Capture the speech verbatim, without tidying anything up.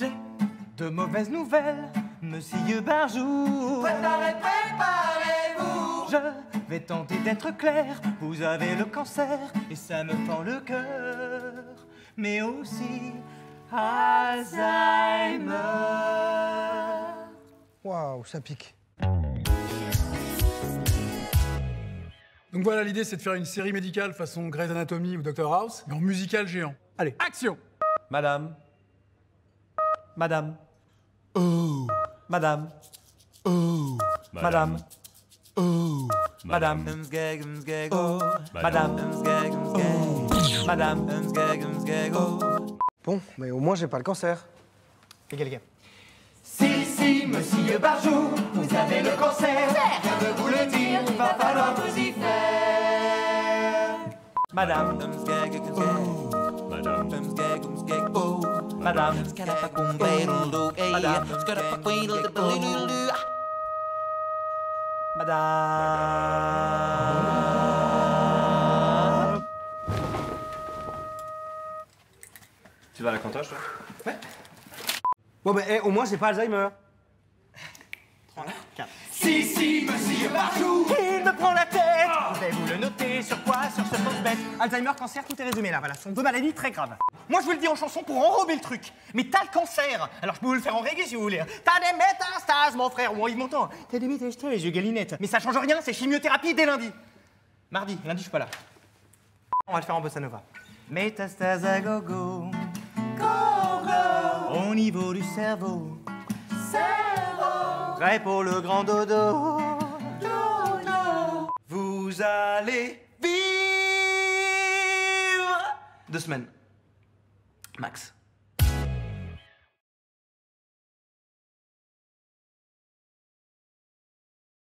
J'ai de mauvaises nouvelles, monsieur Barjou. Préparez, préparez-vous. Je vais tenter d'être clair. Vous avez le cancer et ça me fend le cœur. Mais aussi Alzheimer. Waouh, ça pique. Donc voilà, l'idée, c'est de faire une série médicale façon Grey's Anatomy ou Dr House, mais en musical géant. Allez, action. Madame. Madame. Oh. Madame. Oh. Madame. Oh. Madame. Oh. Madame. Oh. Madame. Bon, mais au moins, j'ai pas le cancer. Et quelqu'un. Si, si, monsieur Barjou, vous avez le cancer. Je veux vous le dire, il va falloir vous y faire. Madame. Oh. Madame. Oh. Madame. Madame. Tu vas à la comptage, toi? Ouais. Bon, ben, hey, au moins, j'ai pas Alzheimer. trois, quatre. Si, si, monsieur Barjou, il me prend la tête. Oh. Je vais vous le noter sur quoi? Sur ce post bête. Alzheimer, cancer, tout est résumé là, voilà. Ce sont deux maladies très graves. Moi, je vous le dis en chanson pour enrober le truc. Mais t'as le cancer. Alors, je peux vous le faire en reggae si vous voulez. T'as des métastases, mon frère, ou Yves Montand. T'as des métastases, les yeux galinettes. Mais ça change rien, c'est chimiothérapie dès lundi. Mardi, lundi, je suis pas là. On va le faire en bossa nova. Métastases à gogo. Gogo. Au niveau du cerveau. Cerveau. Prêt pour le grand dodo. Dodo. Vous allez vivre deux semaines. Max.